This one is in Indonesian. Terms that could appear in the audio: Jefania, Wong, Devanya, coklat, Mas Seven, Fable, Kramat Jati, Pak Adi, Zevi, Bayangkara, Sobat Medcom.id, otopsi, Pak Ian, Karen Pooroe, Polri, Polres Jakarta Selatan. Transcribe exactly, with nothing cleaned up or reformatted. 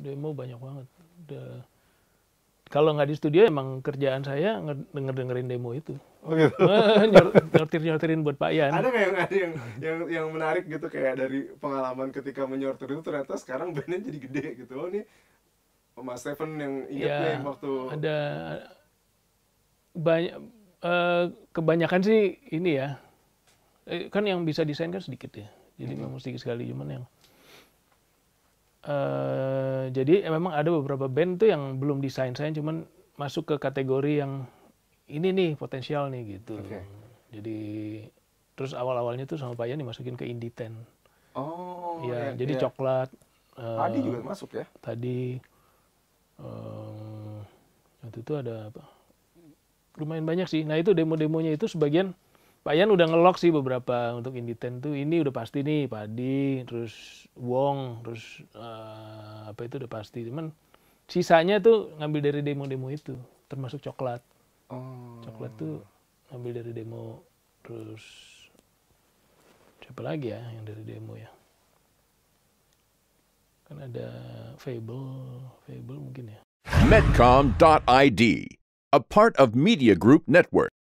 demo banyak banget. The... Kalau nggak di studio emang kerjaan saya denger-dengerin demo itu. Oh gitu. Nyortir-nyortirin buat Pak Ian. Ada nggak yang, ada yang, yang, yang menarik gitu kayak dari pengalaman ketika menyortir itu ternyata sekarang bandnya jadi gede gitu. Oh nih Mas Seven yang ingatnya ya, waktu... Ada banyak, uh, kebanyakan sih ini ya, kan yang bisa desain kan sedikit ya. Jadi hmm. memang sedikit sekali, cuman yang... Uh, jadi eh, memang ada beberapa band tuh yang belum desain-desain, cuman masuk ke kategori yang ini nih potensial nih gitu. Okay. Jadi terus awal-awalnya tuh sama Pak Ian dimasukin ke indie ten. Oh. Ya, ya jadi ya. Coklat. Uh, Adi juga masuk ya? Tadi uh, waktu itu ada apa? Lumayan banyak sih. Nah itu demo-demonya itu sebagian Pak Ian udah ngelok sih beberapa untuk indie ten tuh, ini udah pasti nih Pak Adi, terus Wong, terus uh, apa itu udah pasti. Cuman sisanya tuh ngambil dari demo-demo itu, termasuk coklat. Oh. Coklat tuh ngambil dari demo, terus siapa lagi ya yang dari demo ya? Kan ada Fable, Fable mungkin ya. Medcom dot I D, a part of Media Group Network.